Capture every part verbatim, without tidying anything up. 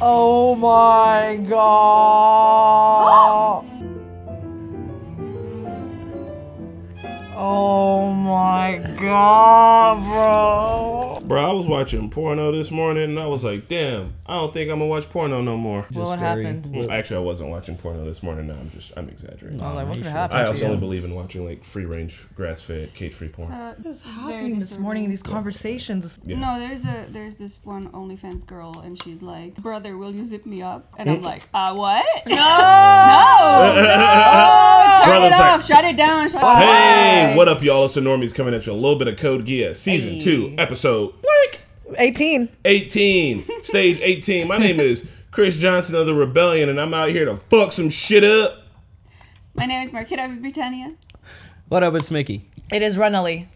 Oh my god! Oh my god, bro! Bro, I was watching porno this morning and I was like, damn, I don't think I'm gonna watch porno no more. Just what very, happened? Well, actually, I wasn't watching porno this morning. No, I'm just, I'm exaggerating. Oh, like, what could happen I also you? only believe in watching like free-range, grass-fed, cage-free porn. Uh, what's happening this morning in these conversations? Yeah. No, there's a there's this one OnlyFans girl and she's like, brother, will you zip me up? And I'm like, uh, what? No! No! No! Turn Brother's it off! Like, shut it down! Shut hey, it down. What up, y'all? It's the Normies coming at you. A little bit of Code Geass, Season hey. two, Episode... Blank. eighteen. eighteen. Stage eighteen. My name is Chris Johnson of the Rebellion, and I'm out here to fuck some shit up. My name is Marketo of Britannia. What up, it's Mickey. It is Nunnally.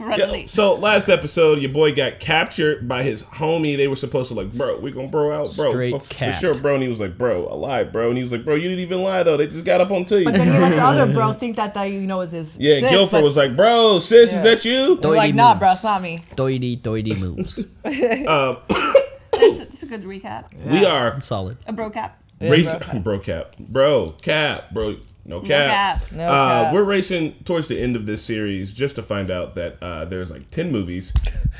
Nunnally. Yo, so last episode, your boy got captured by his homie. They were supposed to like, bro, we gonna bro out, bro. Straight for, for sure, bro. And he was like, bro, I lied, bro. And he was like, bro, you didn't even lie though. They just got up on to you. But then he let the other bro think that that you know is his. Yeah, sis, Guilford was like, bro, sis, yeah. is that you? They're like, nah, moves. bro, it's not me. Doidy, doidy moves. um, that's, that's a good recap. Yeah. We are solid. A bro cap. Yeah, Race, bro cap, bro cap, bro. No cap. No cap. No uh, cap. We're racing towards the end of this series just to find out that uh, there's like ten movies,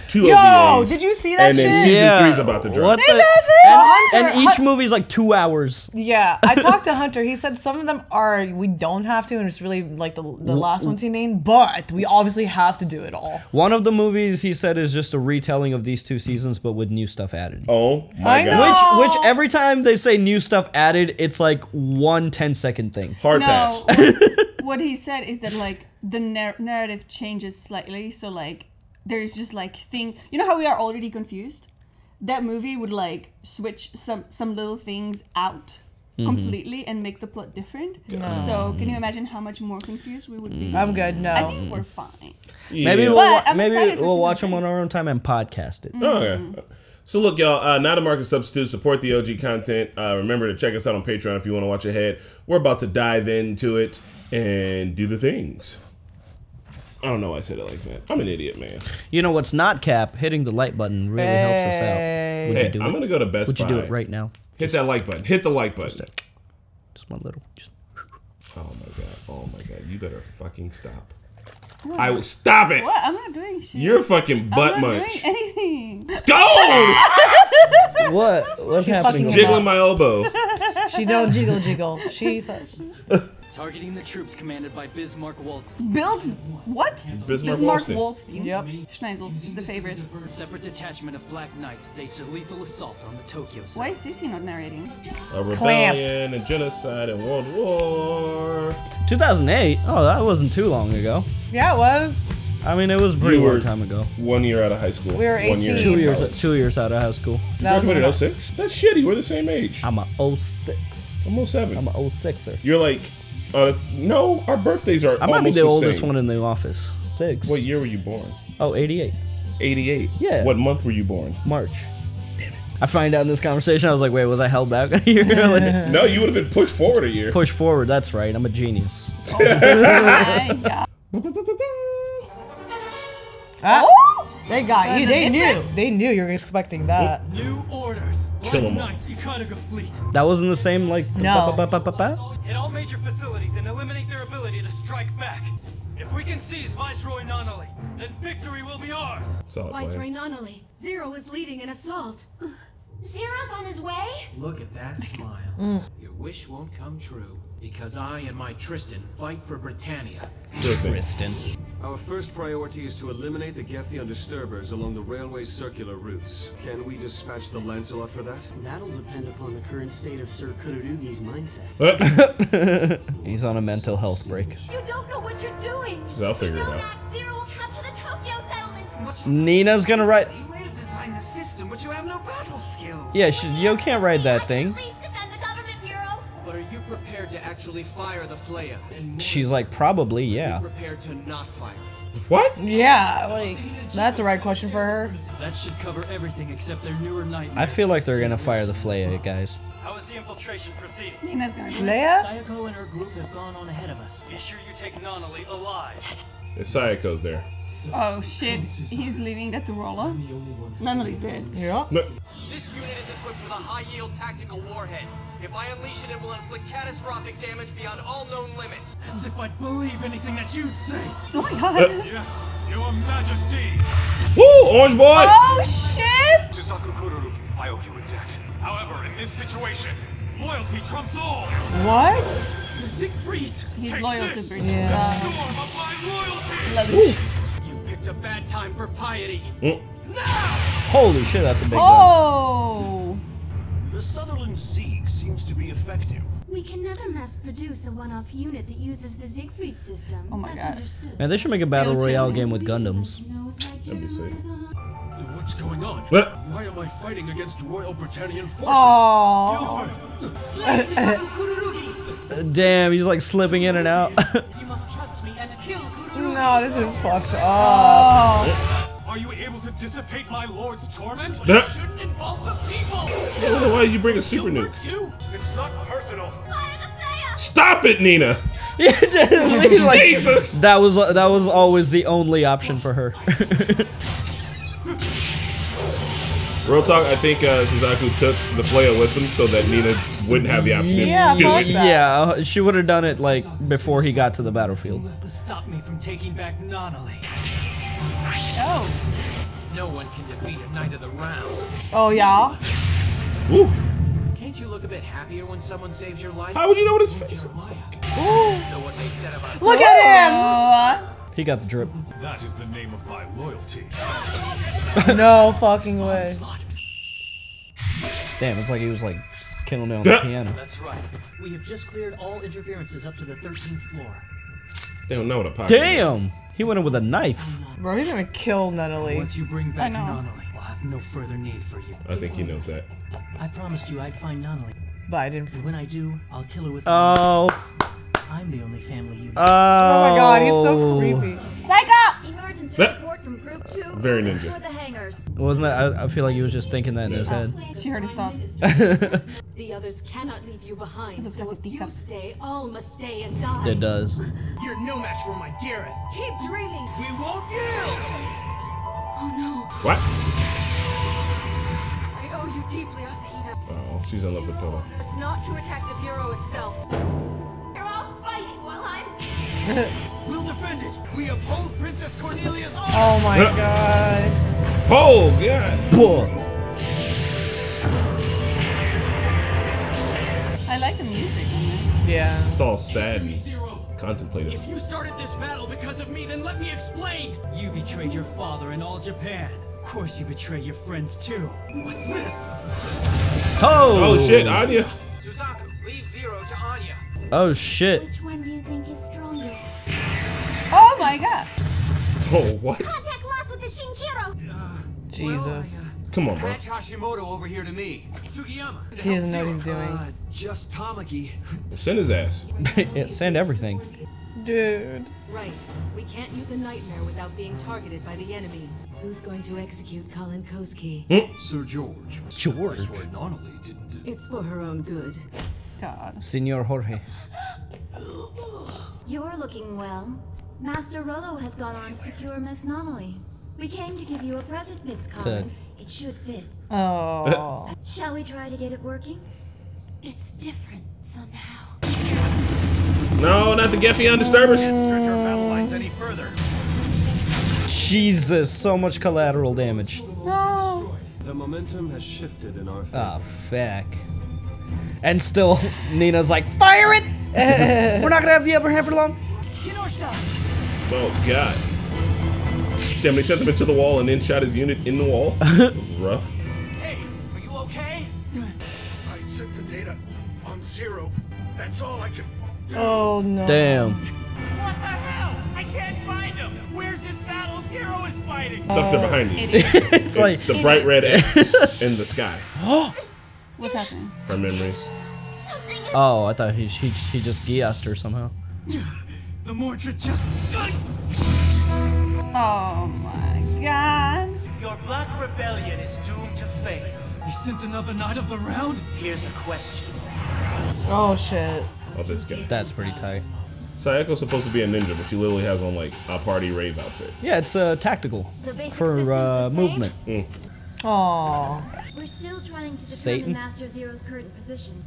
two Yo, O V As. Did you see that and shit? And then season yeah. three's about to drop. What the? And, Hunter, and each Hun movie's like two hours. Yeah, I talked to Hunter. He said some of them are we don't have to, and it's really like the the last ones he named, but we obviously have to do it all. One of the movies he said is just a retelling of these two seasons, but with new stuff added. Oh my I god! Know. Which which every time they say new stuff added, it's like one ten second thing. Hard no. pass. What, what he said is that like the nar narrative changes slightly, so like there's just like thing. You know how we are already confused? That movie would like switch some some little things out mm-hmm. completely and make the plot different. No. So can you imagine how much more confused we would be? I'm good. No, I think we're fine. Yeah. Maybe we'll wa I'm maybe we'll watch them on our own time and podcast it. Mm-hmm. Oh, okay. So look, y'all, uh, not a market substitute. Support the O G content. Uh, remember to check us out on Patreon if you want to watch ahead. We're about to dive into it and do the things. I don't know why I said it like that. I'm an idiot, man. You know what's not cap? Hitting the like button really hey. helps us out. Would hey, you do I'm going to go to Best Would Buy. Would you do it right now? Hit just, that like button. Hit the like button. Just, a, just one little. Just. Oh, my God. Oh, my God. You better fucking stop. What? I will stop it. What? I'm not doing shit. You're fucking butt I'm not munch. Doing anything. Go! What? What's She's happening? Jiggling my elbow. She don't jiggle, jiggle. She fucks. Targeting the troops commanded by Bismarck-Waltz. Builds what? Bismarck-Waltz. Yep. Schneizel is the favorite. A separate detachment of Black Knights staged a lethal assault on the Tokyo side. Why is Cece not narrating? A rebellion, a genocide, and World War. two thousand eight? Oh, that wasn't too long ago. Yeah, it was. I mean, it was a pretty long time ago. One year out of high school. We were eighteen. One year two, years, two years out of high school. You graduated in oh six? That's shitty. We're the same age. I'm a oh six. I'm oh seven. I'm a oh sixer. You're like, uh, no, our birthdays are I might be the, the oldest same. one in the office. Six. What year were you born? Oh, eighty-eight. eighty-eight? Yeah. What month were you born? March. Damn it. I find out in this conversation, I was like, wait, was I held back a year? Like, no, you would have been pushed forward a year. Pushed forward, that's right. I'm a genius. Oh my God. Ah, oh, they got you. They knew. They knew you were expecting that. New orders. Kill them all. That wasn't the same, like. No. Ba -ba -ba -ba -ba -ba? Hit all major facilities and eliminate their ability to strike back. If we can seize Viceroy Nunnally, then victory will be ours. Viceroy Nunnally, Zero is leading an assault. Zero's on his way. Look at that smile. Mm. Your wish won't come true. Because I and my Tristan fight for Britannia. Tristan. Our first priority is to eliminate the Gefjun Disturbers along the railway's circular routes. Can we dispatch the Lancelot for that? That'll depend upon the current state of Sir Kururugi's mindset. He's on a mental health break. You don't know what you're doing! I'll figure it out. Zero will capture the Tokyo settlement. Nina's gonna write... You may have designed the system, but you have no battle skills. Yeah, she, you can't ride that thing. Prepared to actually fire the FLEIJA. And she's like, probably, yeah. Prepared to not fire it. What? Yeah, like, that's the right question for her. That should cover everything except their newer nightmare. I feel like they're gonna fire the FLEIJA, guys. How is the infiltration proceeding? Nina's gonna do it. FLEIJA? Sayoko and her group have gone on ahead of us. Be sure you take Nunnally alive. If Sayoko's there. Oh shit, he's leaving that to Rolo. Nunnally's dead. Yeah. No. This unit is equipped with a high-yield tactical warhead. If I unleash it, it will inflict catastrophic damage beyond all known limits. As if I'd believe anything that you'd say. Oh my god. Uh. Yes, your majesty. Woo, orange boy. Oh shit. Suzaku Kururugi, I owe you a debt. However, in this situation, loyalty trumps all. What? Siegfried, he's loyal to Britannia. Lelouch. You picked a bad time for piety. Mm. Now! Holy shit, that's a big oh. Gun. The Sutherland Sieg seems to be effective. We can never mass produce a one-off unit that uses the Siegfried system. Oh my that's god. Understood. Man, they should make a battle royale game with Gundams. That'd be sick. What's going on? What? Why am I fighting against Royal Britannian forces? Aww. Damn, he's like slipping in and out. You must trust me and kill Kururugi. No, this is fucked up. Are you able to dissipate my lord's torment? You shouldn't involve the people. Why did you bring a super nuke? It's not personal. Stop it, Nina. Like, Jesus. That was that was always the only option for her. Real talk, I think uh, Suzaku took the FLEIJA with him so that Nina wouldn't have the option yeah, to do it. That. Yeah, she would have done it like before he got to the battlefield. Stop me from taking back Nunnally. Oh. No one can defeat a knight of the round. Oh yeah. Ooh. Can't you look a bit happier when someone saves your life? How would you know what his face looks like? Ooh. So what they said about look at him. He got the drip. That is the name of my loyalty. No fucking way. Damn, it's like he was like killing me on the piano. That's right. We have just cleared all interferences up to the thirteenth floor. They don't know what a pocket. Damn! Is. He went in with a knife. Bro, he's gonna kill Nunnally. Once you bring back Nunnally, we'll have no further need for you. I think he knows that. I promised you I'd find Nunnally. But I didn't. And when I do, I'll kill her with. Oh. I'm the only family you know. Oh. Oh my god, he's so creepy. Psycho! Emergency report from group two. Uh, very ninja. For the hangers. Wasn't that, I, I feel like he was just thinking that in yeah. his head. She heard his thoughts. The others cannot leave you behind, so if you stay, all must stay and die. It does. You're no match for my Gareth. Keep dreaming. We won't yield. Oh no. What? I owe you deeply, Asahina. Uh oh, she's in love with Tohdoh. It's not to attack the Bureau itself. We'll defend it. We uphold Princess Cornelia's honor. Oh my uh, god. Oh god. I like the music on this. Yeah. It's all sad and contemplative. If you started this battle because of me, then let me explain. You betrayed your father and all Japan. Of course you betrayed your friends too. What's this? Oh, oh shit, Anya. Suzaku, leave Zero to Anya. Oh shit. Which one do you think is stronger? Oh my god. Oh what? Contact lost with the Shinkiro. Uh, Jesus. Come on, bro. Patch Hashimoto over here to me. Sugiyama. He doesn't know what he's doing. Uh, just Tamaki. Send his ass. Yeah, send everything. Dude. Right. We can't use a nightmare without being targeted by the enemy. Who's going to execute Colin Koski? Mm? Sir George. George. It's for her own good. God. Senor Jorge. You're looking well. Master Rolo has gone on to secure Miss Nunnally. We came to give you a present, Miss Collin. It should fit. Oh. Shall we try to get it working? It's different somehow. No, not the Gefjun Disturbers. Can't stretch our battle lines any further. Jesus, so much collateral damage. No. The momentum has shifted in our favor. Ah, fuck. And still, Nina's like, fire it! We're not gonna have the upper hand for long. Oh god. Damn, they sent him into the wall and then shot his unit in the wall. It was rough. Hey, are you okay? I sent the data on Zero. That's all I can do. Oh no. Damn. What the hell? I can't find him. Where's this battle Zero is fighting? It's up there behind you. It's, it's like the idiot. Bright red X in the sky. What's happening? Her memories. Oh, I thought he he, he just Geassed her somehow. The Mordred just. Oh my god. Your black rebellion is doomed to fail. He sent another knight of the round? Here's a question. Oh shit. Oh, this guy. That's pretty tight. Sayako's supposed to be a ninja, but she literally has on like a party rave outfit. Yeah, it's uh, tactical for uh, movement. Mm. Aww. We're still trying to determine Master Zero's current position.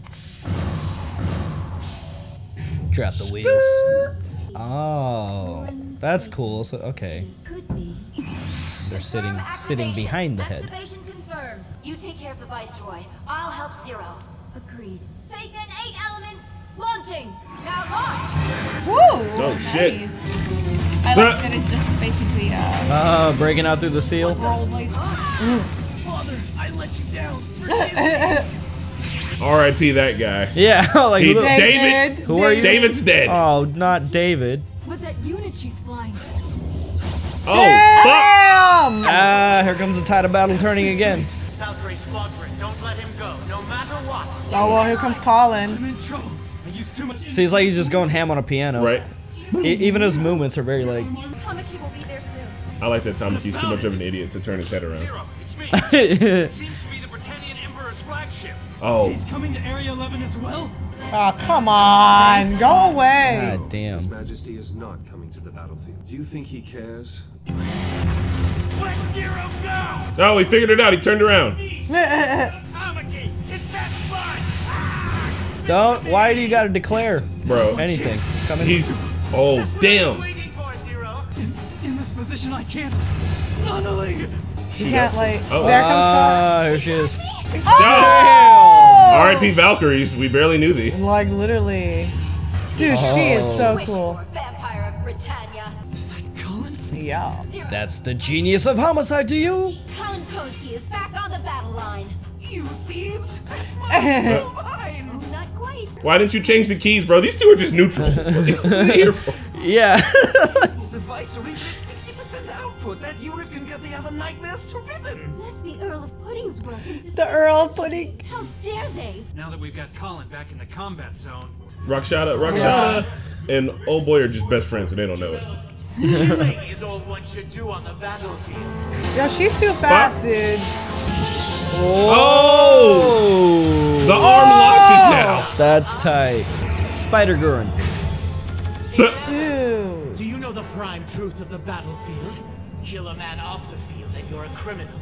Drop the wheels. Oh, that's cool. So okay. They're sitting sitting behind the head. Activation confirmed. You take care of the Viceroy. I'll help Zero. Agreed. Satan eight elements launching. Now launch. Woo! Oh nice. Shit. I like that it's just basically uh uh breaking out through the seal. Father, I let you down. R I P that guy. Yeah, like he, David. David. Who are you? David's dead. Oh, not David. But that unit she's flying. Oh, damn! Fuck! Ah, here comes the tide of battle turning again. Valkyrie Squadron, don't let him go, no matter what. Oh, well, here comes Colin. I'm in trouble. I used too much. Seems like he's just going ham on a piano. Right. E even his movements are very like. Tamaki will be there soon. I like that Tamaki's too much of an idiot to turn his head around. Zero, it's me. It seems to be the Britannian Emperor's flagship. Oh. He's coming to Area eleven as well. Oh, come on! Go away! God damn. His Majesty is not coming to the battlefield. Do you think he cares? Let Zero go! Oh, he figured it out. He turned around. Don't. Why do you gotta declare, bro? Anything. Come in. He's. Oh, damn. In, in this position, I can't. Nunnally. She can't like. Oh. There comes. Ah, uh, here she is. Oh! R I P Valkyries, we barely knew thee. Like, literally. Dude, oh. She is so cool. Vampire of Britannia. Is that Colin? Yeah. That's the genius of homicide to you. Colin Posky is back on the battle line. You thieves! That's my mine! Not quite. Why didn't you change the keys, bro? These two are just neutral. What are they here for? Yeah. The Viceroy output that unit can get the other nightmares to ribbons. That's the Earl of Pudding's work. The Earl of Pudding. How dare they? Now that we've got Colin back in the combat zone. Rakshada, Rakshada, yeah. And old boy are just best friends, so they don't know it. Is all one should do on the battlefield. Yo, she's too fast, Bop. Dude. Oh! The Whoa. Arm launches now. That's tight. Spider Gurren. The prime truth of the battlefield. Kill a man off the field and you're a criminal,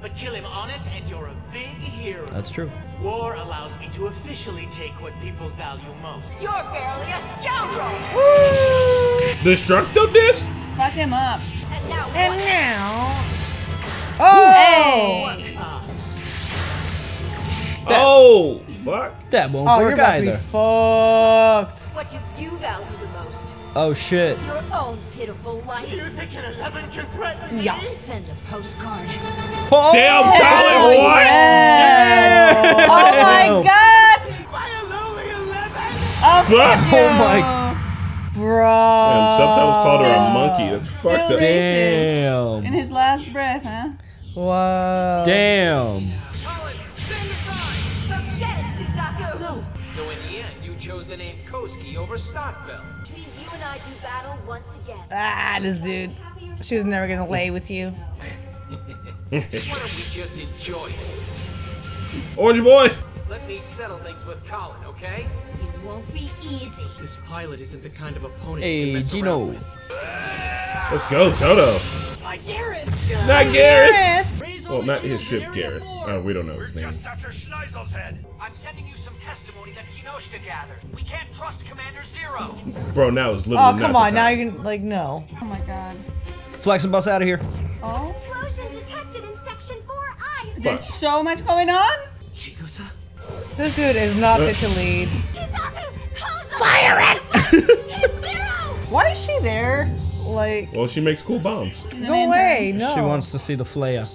but kill him on it and you're a big hero. That's true. War allows me to officially take what people value most. You're barely a scoundrel. Woo! Destructiveness? Fuck him up. And now. And now. Oh! Hey. That, oh! Fuck. That won't oh, work you're about either. To be fucked. What do you value the most? Oh shit. Your own pitiful life. You think an eleven can threaten me? Yeah. Send a postcard. Oh, damn, Colin, what? Yeah. Damn. Oh my god. Why a lonely eleven? Oh, oh my. Bro. Damn, subtitles called her a monkey. That's Still fucked up. Damn. In his last breath, huh? Wow. Damn. Colin, stand aside. Forget it, Suzaku. No. So in the end, you chose the name Koski over Stockbell. I do battle once again. Ah, this dude. She was never gonna lay with you. Why don't we just enjoy it? Orange boy! Let me settle things with Colin, okay? It won't be easy. This pilot isn't the kind of opponent hey, you mess Gino. With. Let's go, Tohdoh. By Gareth! Not Gareth! Gareth. Well, not his ship, Gareth. Uh, we don't know his name. We're just after Schneizel's head. I'm sending you some testimony that Kinoshita gathered. We can't trust Commander Zero. Bro, now it's literally. Oh, come on. Now you can, like, no. Oh my god. Flex and bus out of here. Oh. Explosion detected in section four I. There's so much going on. Chikusa. This dude is not uh. fit to lead. Fire it! Zero. Why is she there? Like. Well, she makes cool bombs. No way. No. She wants to see the FLEIJA.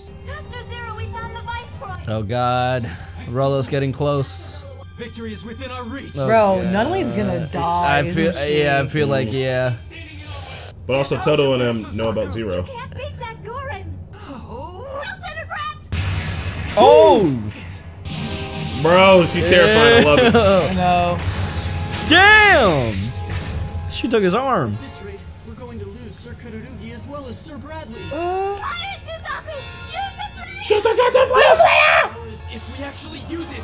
Oh god, Rolo's getting close. Victory is within our reach. Oh, bro, god. Nunnally's gonna die. I feel, she? yeah, I feel like, yeah. But also, Tohdoh and them know about Zero. Can't beat that Gurren. Oh, bro, she's terrifying. I love it. I know. Damn, she took his arm. At this rate, we're going to lose Sir Kururugi as well as Sir Bradley. Uh. Shut the goddamn If we actually use it.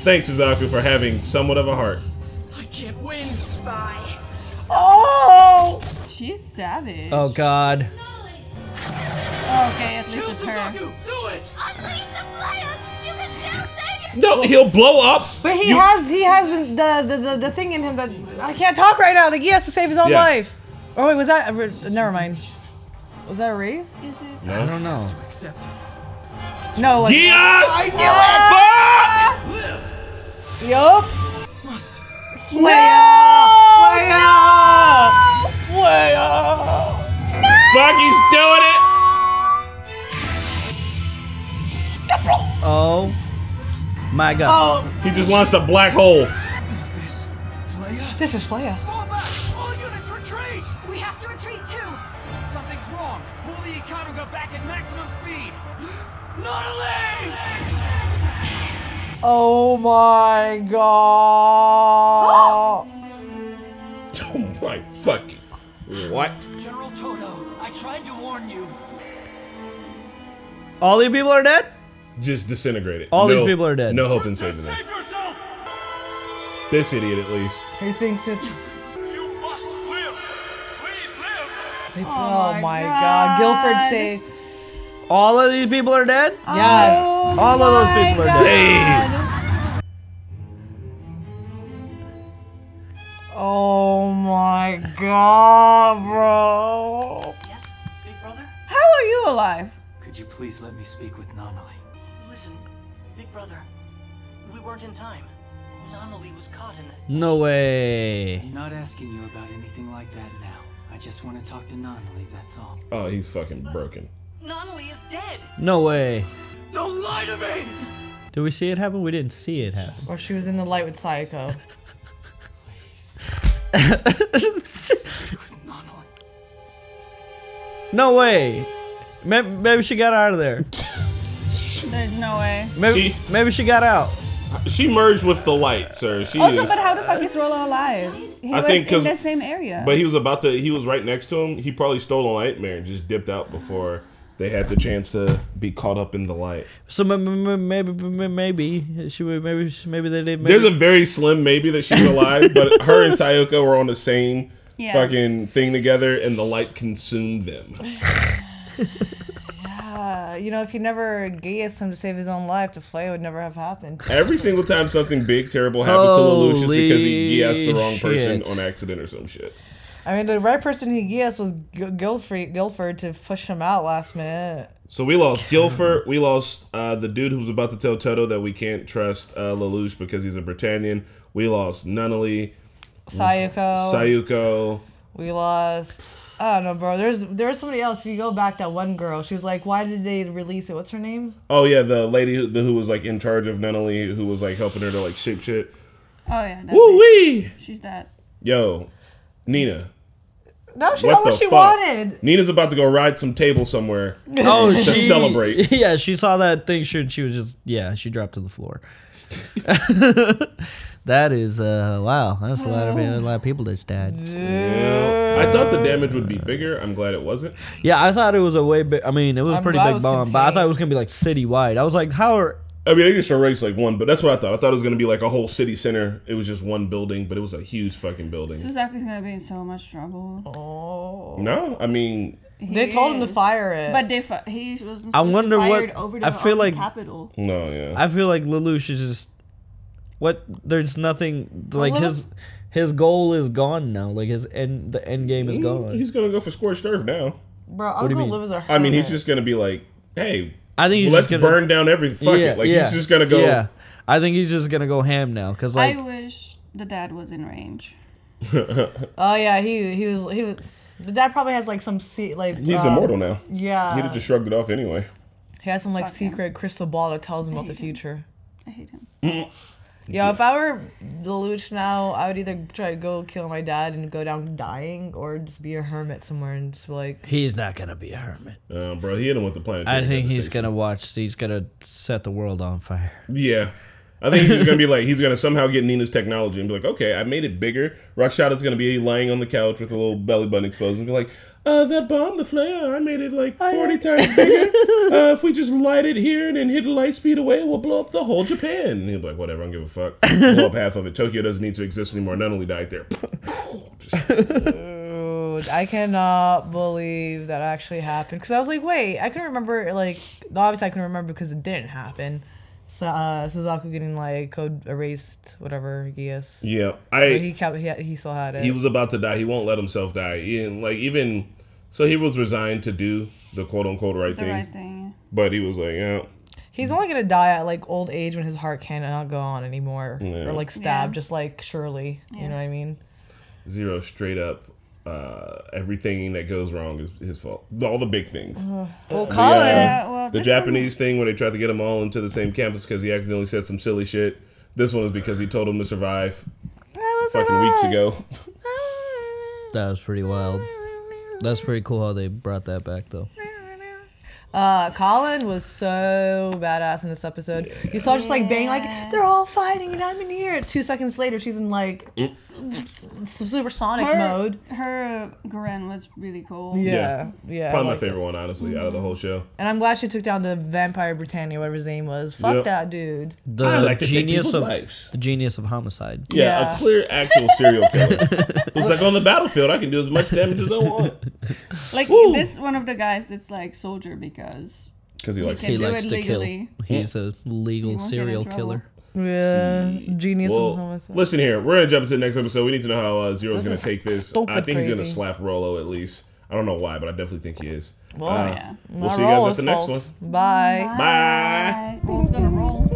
Thanks, Suzaku, for having somewhat of a heart. I can't win. Goodbye. Oh! She's savage. Oh god. Okay, at least kill it's her. Suzaku, do it. Unleash the flyer. You can still save it. No, he'll blow up. But he you... has he has the, the the the thing in him that I can't talk right now. Like he has to save his own yeah. life. Oh wait, was that? Never mind. Was that a raise? Is it? No. I don't know. To accept it. No. Like, yes. I knew it. Fuck. Yup. Must. Flea! Flea! No! Flea! No! Fuck, he's doing it! Oh my god. Oh. He just launched a black hole. Is this Flea? This is Flea. Fall back! All units retreat! We have to retreat too! Something's wrong. Pull the Ikaruga back at maximum speed! Nunnally! Oh my god! Oh my fucking what? General Tohdoh, I tried to warn you. All these people are dead? Just disintegrated. All no, these people are dead. No hope in saving them. This idiot, at least. He thinks it's. You must live. Please live. It's, oh, oh my god! god. Guilford say. All of these people are dead? Yes. Oh All of those people God. are dead. Jeez. Oh my God, bro. Yes, big brother? How are you alive? Could you please let me speak with Nunnally? Listen, big brother, we weren't in time. Nunnally was caught in it. No way. I'm not asking you about anything like that now. I just want to talk to Nunnally, that's all. Oh, he's fucking broken. Nunnally is dead. No way. Don't lie to me. Did we see it happen? We didn't see it happen. Or she was in the light with Sayoko. No way. Maybe, maybe she got out of there. There's no way. Maybe she, maybe she got out. She merged with the light, sir. She also, is, but how the fuck is Rolo alive? He I was think in that same area. But he was about to. He was right next to him. He probably stole a nightmare and just dipped out before they had the chance to be caught up in the light. So maybe, maybe she would. Maybe, maybe they did. Maybe. There's a very slim maybe that she's alive, but her and Sayoko were on the same yeah. fucking thing together, and the light consumed them. Yeah, you know, if he never Geassed him to save his own life, the Flea would never have happened. Every single time something big, terrible happens Holy to Lelouch is because he Geassed the wrong person shit. on accident or some shit. I mean, the right person he Geassed was Guilford, Guilford to push him out last minute. So we lost Guilford. We lost uh, the dude who was about to tell Tohdoh that we can't trust uh, Lelouch because he's a Britannian. We lost Nunnally. Sayoko. Sayoko. We lost... I don't know, bro. There's there was somebody else. If you go back, that one girl, she was like, "Why did they release it? What's her name?" Oh yeah, the lady who, the, who was like in charge of Nunnally, who was like helping her to like shape shit. Oh yeah. Woo wee. She's that. Yo, Nina. No, she got what she fuck? wanted. Nina's about to go ride some table somewhere. Oh, to she, celebrate. Yeah, she saw that thing. She she was just yeah. She dropped to the floor. That is, uh, wow, that's a lot of a lot of people that died. Yeah. I thought the damage would be bigger. I'm glad it wasn't. Yeah, I thought it was a way big. I mean, it was a pretty big bomb, contained. but I thought it was gonna be like citywide. I was like, how are? I mean, they just erased like one, but that's what I thought. I thought it was gonna be like a whole city center. It was just one building, but it was a huge fucking building. Suzaku's gonna be in so much trouble. Oh. No, I mean. He they told is. him to fire it, but they fi he was. I wonder fired what. Over I feel like. Capital. No, yeah. I feel like Lelouch is just. What there's nothing like his his goal is gone now. Like his end the end game is gone. He's gonna go for scorched earth now. Bro, I'm gonna live as a hermit. I mean, he's just gonna be like, hey, I think he's let's just gonna, burn down every fuck yeah, it. Like yeah, he's just gonna go. Yeah, I think he's just gonna go ham now. Cause like, I wish the dad was in range. Oh yeah, he he was he was. The dad probably has like some se like. He's um, immortal now. Yeah, he'd have just shrugged it off anyway. He has some like fuck secret him. crystal ball that tells him about the future. Him. I hate him. Mm. Yo, if I were Lelouch now, I would either try to go kill my dad and go down dying, or just be a hermit somewhere and just be like. He's not gonna be a hermit, uh, bro. He didn't want the planet. I think he's gonna watch. He's gonna set the world on fire. Yeah, I think he's gonna be like he's gonna somehow get Nina's technology and be like, okay, I made it bigger. Rakshada's gonna be laying on the couch with a little belly button exposed and be like, uh, that bomb, the Flea, I made it like forty times bigger. Uh, if we just light it here and then hit a light speed away, we'll blow up the whole Japan. And he'll be like, whatever, I don't give a fuck. Blow up half of it. Tokyo doesn't need to exist anymore. Nunnally died there. Just... Dude, I cannot believe that actually happened. Because I was like, wait, I couldn't remember, like, obviously I couldn't remember because it didn't happen. So, uh, Suzaku getting, like, code erased, whatever, Geass. Yeah. I, but he, kept, he, he still had it. He was about to die. He won't let himself die. He, like, even, so he was resigned to do the quote-unquote right the thing. The right thing. But he was like, yeah. He's only going to die at, like, old age when his heart cannot go on anymore. Yeah. Or, like, stabbed, yeah. just like Shirley. Yeah. You know what I mean? Zero, straight up. Uh, everything that goes wrong is his fault. All the big things. Uh, we'll call the, uh, it. Yeah, well, the Japanese one... thing when they tried to get them all into the same campus because he accidentally said some silly shit. This one is because he told them to survive fucking alive. weeks ago. That was pretty wild. That's pretty cool how they brought that back, though. Uh, Colin was so badass in this episode. Yeah. You saw just like bang, like they're all fighting and I'm in here. Two seconds later, she's in like mm. supersonic her, mode. Her Garen was really cool. Yeah, yeah. yeah Probably like my favorite it. one, honestly, mm-hmm. out of the whole show. And I'm glad she took down the Vampire Britannia, whatever his name was. Fuck yep. that dude. The I like genius of lives. the genius of homicide. Yeah, yeah. A clear actual serial killer. It was like on the battlefield, I can do as much damage as I want. Like Woo. this one of the guys that's like soldier because. Because he likes, he he likes to legally. kill. He's a legal serial killer. Yeah, genius. Well, listen here, we're gonna jump into the next episode. We need to know how uh, Zero's this gonna take this. I think crazy. he's gonna slap Rolo at least. I don't know why, but I definitely think he is. Well, uh, yeah. We'll My see you guys at the fault. next one. Bye. Bye. Rolo's gonna roll.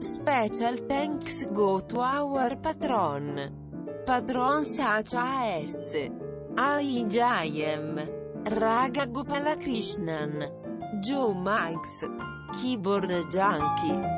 Special thanks go to our patron, Padron Sacha S, Aijayem. Raga Gopalakrishnan, Joe Max, Keyboard Junkie.